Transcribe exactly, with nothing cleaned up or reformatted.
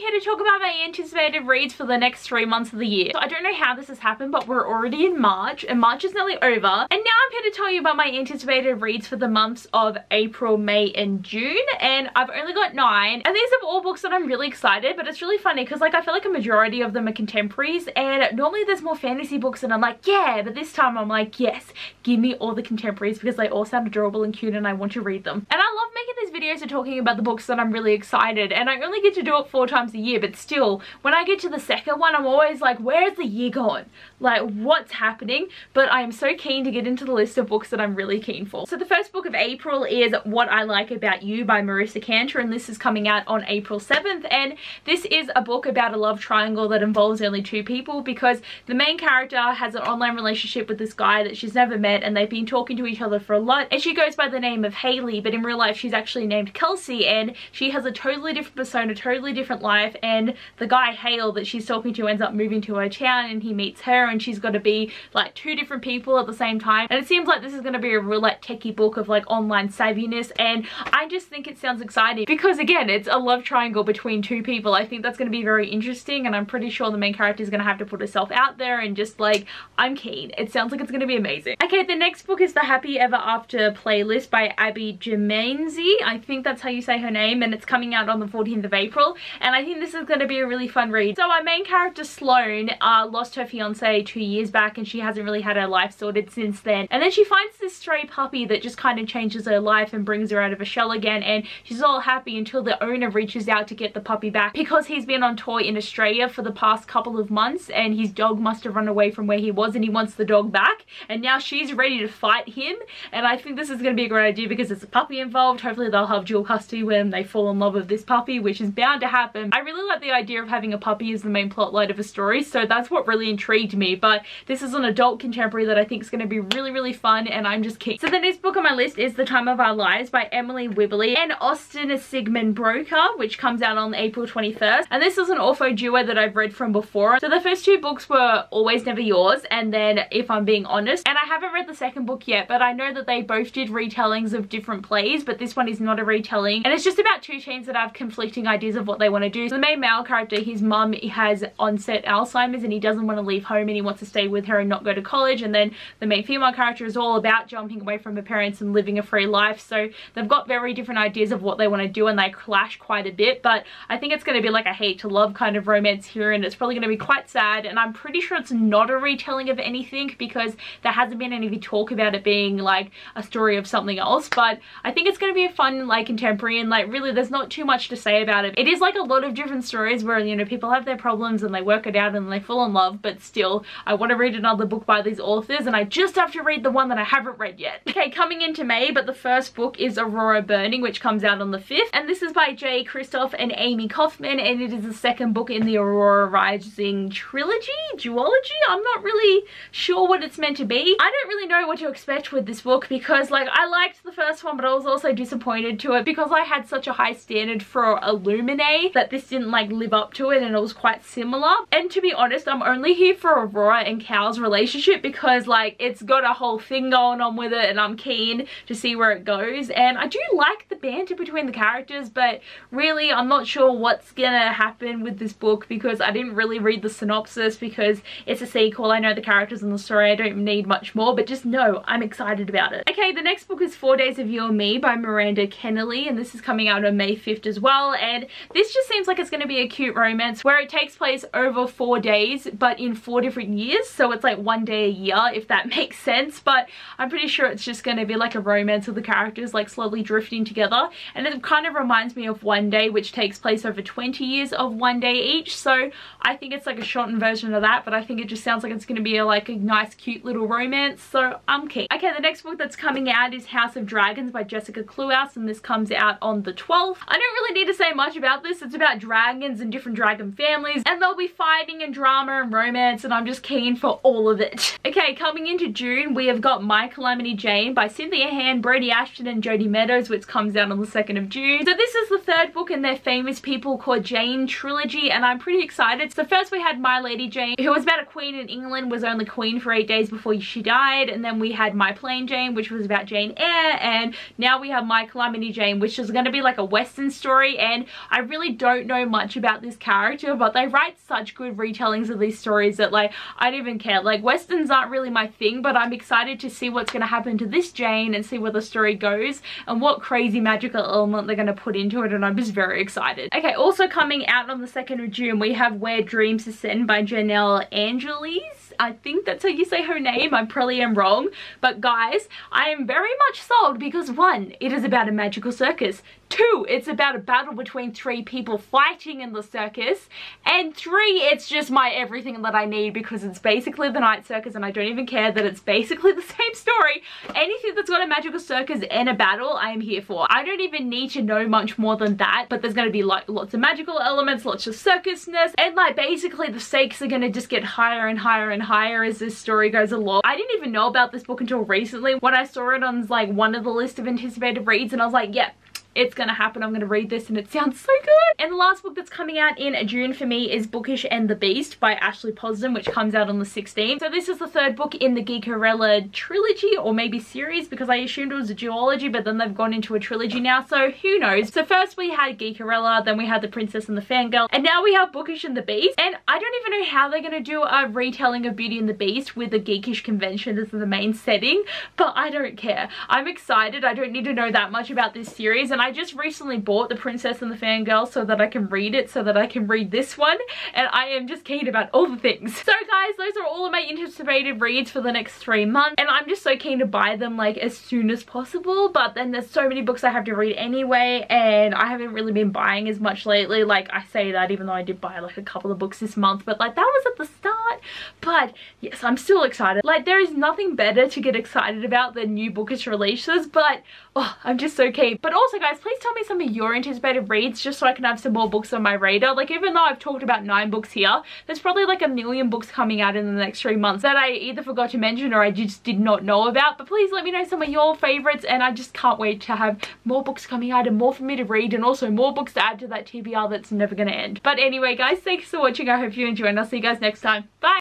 here to talk about my anticipated reads for the next three months of the year. So I don't know how this has happened, but we're already in March and March is nearly over, and now I'm here to tell you about my anticipated reads for the months of April, May and June, and I've only got nine, and these are all books that I'm really excited, but it's really funny because like I feel like a majority of them are contemporaries, and normally there's more fantasy books and I'm like yeah, but this time I'm like yes, give me all the contemporaries because they all sound adorable and cute and I want to read them. And I love making these videos and talking about the books that I'm really excited, and I only get to do it four times a year, but still when I get to the second one I'm always like where's the year gone, like what's happening, but I am so keen to get into the list of books that I'm really keen for. So the first book of April is What I Like About You by Marissa Cantor, and this is coming out on April seventh, and this is a book about a love triangle that involves only two people because the main character has an online relationship with this guy that she's never met and they've been talking to each other for a lot, and she goes by the name of Hayley, but in real life she's actually named Kelsey, and she has a totally different persona, totally different life, and the guy Hale that she's talking to ends up moving to her town and he meets her and she's got to be like two different people at the same time, and it seems like this is going to be a real like techie book of like online savviness, and I just think it sounds exciting because again it's a love triangle between two people. I think that's going to be very interesting, and I'm pretty sure the main character is going to have to put herself out there and just like I'm keen. It sounds like it's going to be amazing. Okay, the next book is The Happy Ever After Playlist by Abby Jermainzie. I think that's how you say her name, and it's coming out on the fourteenth of April, and I think this is going to be a really fun read. So our main character Sloane uh, lost her fiance two years back and she hasn't really had her life sorted since then, and then she finds this stray puppy that just kind of changes her life and brings her out of her shell again, and she's all happy until the owner reaches out to get the puppy back because he's been on tour in Australia for the past couple of months and his dog must have run away from where he was and he wants the dog back, and now she's ready to fight him, and I think this is going to be a great idea because there's a puppy involved. Hopefully they'll have dual custody when they fall in love with this puppy, which is bound to happen. I really like the idea of having a puppy as the main plot line of a story, so that's what really intrigued me, but this is an adult contemporary that I think is going to be really really fun and I'm just keen. So the next book on my list is The Time of Our Lives by Emily Wibbley and Austin Sigmund Broker, which comes out on April twenty-first, and this is an orpho duo that I've read from before. So the first two books were Always Never Yours and then If I'm Being Honest, and I haven't read the second book yet, but I know that they both did retellings of different plays, but this one is not a retelling, and it's just about two teens that have conflicting ideas of what they want to do. So the main male character, his mum has onset Alzheimer's and he doesn't want to leave home and he wants to stay with her and not go to college, and then the main female character is all about jumping away from her parents and living a free life, so they've got very different ideas of what they want to do and they clash quite a bit, but I think it's going to be like a hate to love kind of romance here, and it's probably going to be quite sad, and I'm pretty sure it's not a retelling of anything because there hasn't been any talk about it being like a story of something else, but I think it's going to be a fun like contemporary, and like really there's not too much to say about it. It is like a lot of different stories where you know people have their problems and they work it out and they fall in love, but still I want to read another book by these authors and I just have to read the one that I haven't read yet. Okay, coming into May, but the first book is Aurora Burning, which comes out on the fifth, and this is by Jay Kristoff and Amy Kaufman, and it is the second book in the Aurora Rising trilogy, duology? I'm not really sure what it's meant to be. I don't really know what to expect with this book because like I liked the first one but I was also disappointed to it because I had such a high standard for Illuminae that this didn't like live up to it, and it was quite similar, and to be honest I'm only here for Aurora and Cal's relationship because like it's got a whole thing going on with it and I'm keen to see where it goes, and I do like the banter between the characters, but really I'm not sure what's gonna happen with this book because I didn't really read the synopsis because it's a sequel. I know the characters in the story, I don't need much more, but just know I'm excited about it. Okay, the next book is Four Days of You and Me by Miranda Ken, and this is coming out on May fifth as well, and this just seems like it's going to be a cute romance where it takes place over four days but in four different years, so it's like one day a year if that makes sense, but I'm pretty sure it's just going to be like a romance with the characters like slowly drifting together, and it kind of reminds me of One Day, which takes place over twenty years of one day each, so I think it's like a shortened version of that, but I think it just sounds like it's going to be a, like a nice cute little romance, so I'm keen. Okay, the next book that's coming out is House of Dragons by Jessica Kluhaus, and this comes out on the twelfth. I don't really need to say much about this. It's about dragons and different dragon families, and there'll be fighting and drama and romance, and I'm just keen for all of it. Okay, coming into June, we have got My Calamity Jane by Cynthia Hand, Brady Ashton and Jodie Meadows, which comes out on the second of June. So this is the third book in their Famous People Called Jane trilogy, and I'm pretty excited. So first we had My Lady Jane, who was about a queen in England, was only queen for eight days before she died, and then we had My Plain Jane, which was about Jane Eyre, and now we have My Calamity Jane, which is going to be like a Western story, and I really don't know much about this character, but they write such good retellings of these stories that, like, I don't even care. Like, westerns aren't really my thing, but I'm excited to see what's going to happen to this Jane and see where the story goes and what crazy magical element they're going to put into it, and I'm just very excited. Okay, also coming out on the second of June, we have Where Dreams Ascend by Janelle Angelis. I think that's how you say her name. I probably am wrong, but guys, I am very much sold because one, it is about a magical circus. Two, it's about a battle between three people fighting in the circus. And three, it's just my everything that I need because it's basically the Night Circus and I don't even care that it's basically the same story. Anything that's got a magical circus and a battle, I am here for. I don't even need to know much more than that, but there's going to be like lots of magical elements, lots of circusness, and like basically the stakes are going to just get higher and higher and higher as this story goes along. I didn't even know about this book until recently when I saw it on like one of the list of anticipated reads and I was like, yeah, it's gonna happen, I'm gonna read this and it sounds so good. And the last book that's coming out in June for me is Bookish and the Beast by Ashley Poston, which comes out on the sixteenth. So this is the third book in the Geekerella trilogy, or maybe series, because I assumed it was a duology, but then they've gone into a trilogy now, so who knows. So first we had Geekerella, then we had The Princess and the Fangirl, and now we have Bookish and the Beast. And I don't even know how they're gonna do a retelling of Beauty and the Beast with the geekish convention as the main setting, but I don't care. I'm excited, I don't need to know that much about this series, and I just recently bought The Princess and the Fangirl so that I can read it, so that I can read this one, and I am just keen about all the things. So guys, those are all of my anticipated reads for the next three months, and I'm just so keen to buy them like as soon as possible, but then there's so many books I have to read anyway, and I haven't really been buying as much lately. Like, I say that even though I did buy like a couple of books this month, but like that was at the start. But yes, I'm still excited. Like, there is nothing better to get excited about than new bookish releases, but oh, I'm just so keen. But also guys, please tell me some of your anticipated reads just so I can have some more books on my radar. Like, even though I've talked about nine books here, there's probably like a million books coming out in the next three months that I either forgot to mention or I just did not know about. But please let me know some of your favorites, and I just can't wait to have more books coming out and more for me to read, and also more books to add to that T B R that's never gonna end. But anyway guys, thanks for watching. I hope you enjoyed, and I'll see you guys next time. Bye!